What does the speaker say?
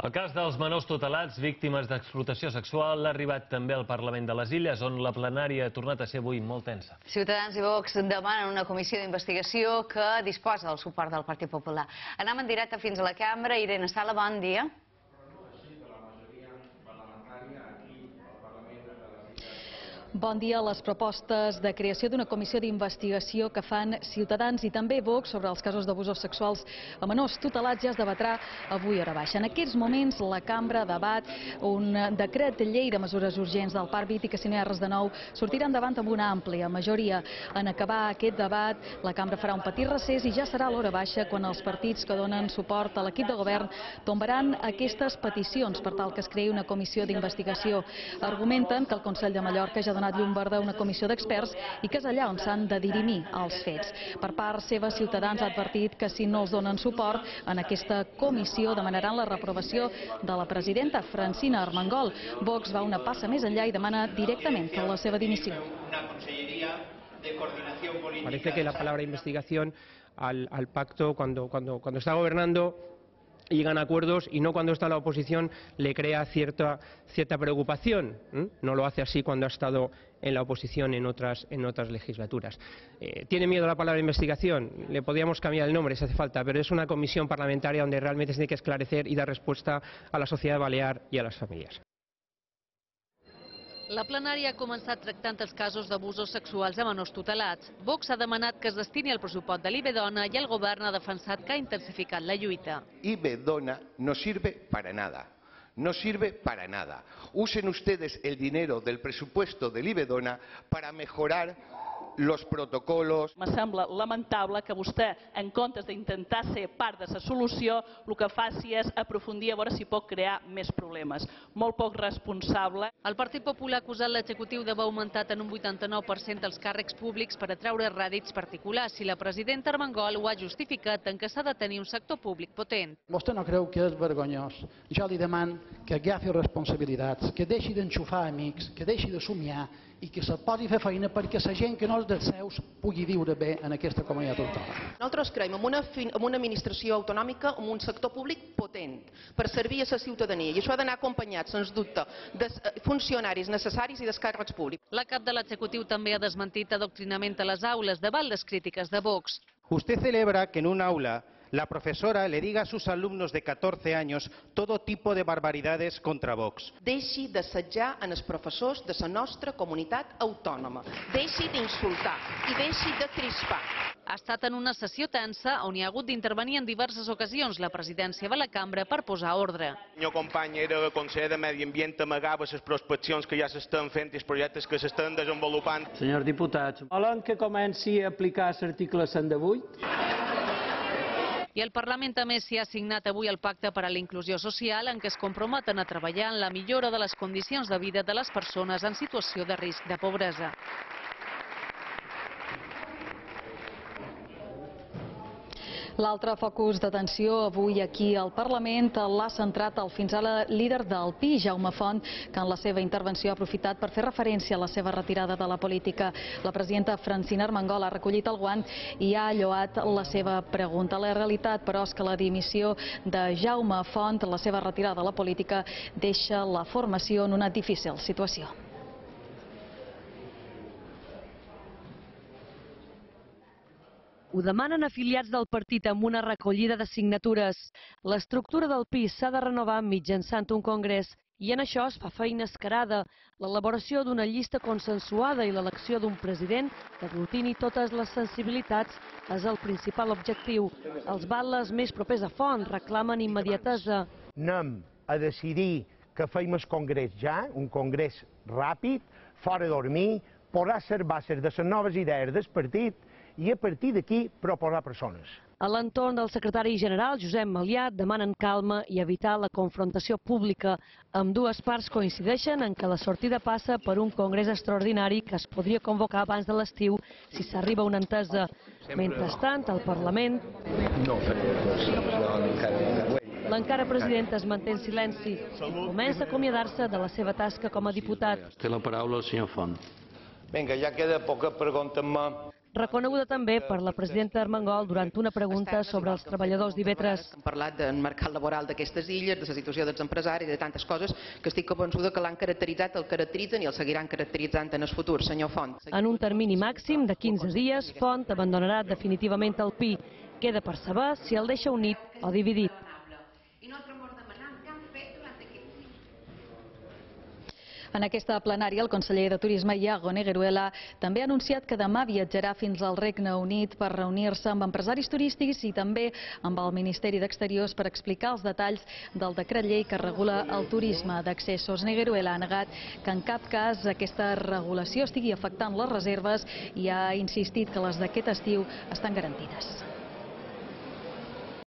El cas dels menors tutelats, víctimes d'explotació sexual, ha arribat també al Parlament de les Illes, on la plenària ha tornat a ser avui molt tensa. Ciutadans i Vox demanen una comissió d'investigació que disposa del suport del Partit Popular. Anem en directe fins a la cambra. Irene Sala, bon dia. Bon dia. Les propostes de creació d'una comissió d'investigació que fan Ciutadans i també Vox sobre els casos d'abusos sexuals a menors tutelats ja es debatrà avui a hora baixa. En aquests moments la cambra debat un decret llei de mesures urgents del Parc Bit i que si no hi ha res de nou sortirà endavant amb una àmplia majoria. En acabar aquest debat la cambra farà un petit recés i ja serà a l'hora baixa quan els partits que donen suport a l'equip de govern tombaran aquestes peticions per tal que es creï una comissió d'investigació. Argumenten que el Consell de Mallorca ja ha donat llum verda a una comissió d'experts i que és allà on s'han de dirimir els fets. Per part seva, Ciutadans ha advertit que si no els donen suport en aquesta comissió demanaran la reprovació de la presidenta Francina Armengol. Vox va una passa més enllà i demana directament la seva dimissió. Parece que la palabra investigación al pacto cuando está gobernando llegan a acuerdos y no cuando está la oposición le crea cierta preocupación. No lo hace así cuando ha estado en la oposición en otras legislaturas. Tiene miedo a la palabra investigación, le podríamos cambiar el nombre si hace falta, pero es una comisión parlamentaria donde realmente se tiene que esclarecer y dar respuesta a la sociedad balear y a las familias. La plenària ha començat tractant els casos d'abusos sexuals a menors tutelats. Vox ha demanat que es destini al pressupost de l'IB Dona i el govern ha defensat que ha intensificat la lluita. IB Dona no sirve para nada. No sirve para nada. Usen ustedes el dinero del presupuesto del IB Dona para mejorar los protocolos. Me sembla lamentable que vostè, en comptes d'intentar ser part de la solució, el que faci és aprofundir a veure si pot crear més problemes. Molt poc responsable. El Partit Popular ha acusat l'executiu d'haver augmentat en un 89% els càrrecs públics per atraure rèdits particulars, si la presidenta Armengol ho ha justificat en que s'ha de tenir un sector públic potent. Vostè no creu que és vergonyós? Jo li demano que agafi responsabilitats, que deixi d'enxufar amics, que deixi de somiar i que se posi a fer feina perquè la gent que no és dels seus pugui viure bé en aquesta comunitat autònoma. Nosaltres creiem en una administració autonòmica, en un sector públic potent, per servir a la ciutadania, i això ha d'anar acompanyat, sens dubte, de funcionaris necessaris i dels càrrecs públics. La cap de l'executiu també ha desmentit adoctrinament a les aules davant les crítiques de Vox. Usted celebra que en un aula la profesora le diga a sus alumnos de 14 años todo tipo de barbaridades contra Vox. Deixi d'assetjar en els professors de la nostra comunitat autònoma. Deixi d'insultar i deixi de crispar. Ha estat en una sessió tensa on hi ha hagut d'intervenir en diverses ocasions la presidència de la cambra per posar ordre. El meu company era el conseller de Medi Ambient, amagava les prospeccions que ja s'estan fent i els projectes que s'estan desenvolupant. Senyors diputats, volen que comenci a aplicar l'article 108? I el Parlament també s'hi ha signat avui el Pacte per a la Inclusió Social, en què es comprometen a treballar en la millora de les condicions de vida de les persones en situació de risc de pobresa. L'altre focus d'atenció avui aquí al Parlament l'ha centrat el fins ara líder del PI, Jaume Font, que en la seva intervenció ha aprofitat per fer referència a la seva retirada de la política. La presidenta Francina Armengol ha recollit el guant i ha lloat la seva pregunta. La realitat, però, és que la dimissió de Jaume Font, la seva retirada de la política, deixa la formació en una difícil situació. Ho demanen afiliats del partit amb una recollida de signatures. L'estructura del PIS s'ha de renovar mitjançant un congrés i en això es fa feina escarada, l'elaboració d'una llista consensuada i l'elecció d'un president que aglutini totes les sensibilitats és el principal objectiu. Els batlles més propers a Font reclamen immediatesa. Anem a decidir que fem el congrés ja, un congrés ràpid, fora dormir, posar les bases de les noves idees del partit i a partir d'aquí proposar persones. A l'entorn del secretari general, Josep Malià, demanen calma i evitar la confrontació pública. Amb dues parts coincideixen en que la sortida passa per un congrés extraordinari que es podria convocar abans de l'estiu si s'arriba a una entesa. Mentrestant, al Parlament, l'encara presidenta es manté en silenci i comença a acomiadar-se de la seva tasca com a diputat. Té la paraula el senyor Font. Vinga, ja queda poca, pregunta-me. reconeguda també per la presidenta Armengol durant una pregunta sobre els treballadors d'IB3. Hem parlat del mercat laboral d'aquestes illes, de la situació dels empresaris, de tantes coses que estic convençuda que l'han caracteritzat, el caracteritzen i el seguiran caracteritzant en el futur, senyor Font. En un termini màxim de 15 dies, Font abandonarà definitivament el PI. Queda per saber si el deixa unit o dividit. En aquesta plenària, el conseller de Turisme, Iago Negueruela, també ha anunciat que demà viatjarà fins al Regne Unit per reunir-se amb empresaris turístics i també amb el Ministeri d'Exteriors per explicar els detalls del decret llei que regula el turisme d'accessos. Negueruela ha negat que en cap cas aquesta regulació estigui afectant les reserves i ha insistit que les d'aquest estiu estan garantides.